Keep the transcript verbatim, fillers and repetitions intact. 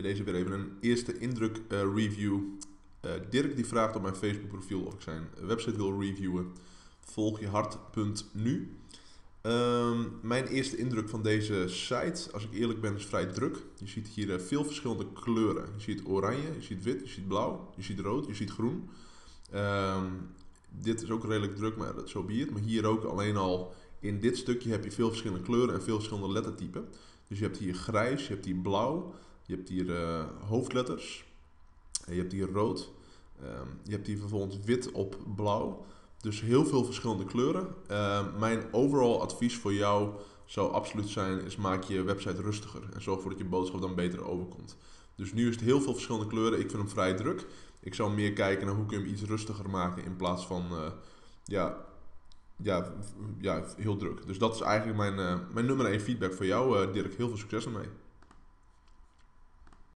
bij deze weer even een eerste indruk uh, review. Uh, Dirk die vraagt op mijn Facebook profiel of ik zijn website wil reviewen. Volg je hart punt nu. Um, mijn eerste indruk van deze site, als ik eerlijk ben, is vrij druk. Je ziet hier uh, veel verschillende kleuren. Je ziet oranje, je ziet wit, je ziet blauw, je ziet rood, je ziet groen. Um, dit is ook redelijk druk, maar dat zo be it. Maar hier ook alleen al in dit stukje heb je veel verschillende kleuren en veel verschillende lettertypen. Dus je hebt hier grijs, je hebt hier blauw, je hebt hier uh, hoofdletters, je hebt hier rood, um, je hebt hier vervolgens wit op blauw. Dus heel veel verschillende kleuren. Uh, mijn overall advies voor jou zou absoluut zijn, is maak je website rustiger. En zorg ervoor dat je boodschap dan beter overkomt. Dus nu is het heel veel verschillende kleuren. Ik vind hem vrij druk. Ik zou meer kijken naar hoe kun je hem iets rustiger maken in plaats van uh, ja, ja, ja, heel druk. Dus dat is eigenlijk mijn, uh, mijn nummer één feedback voor jou, uh, Dirk. Heel veel succes ermee.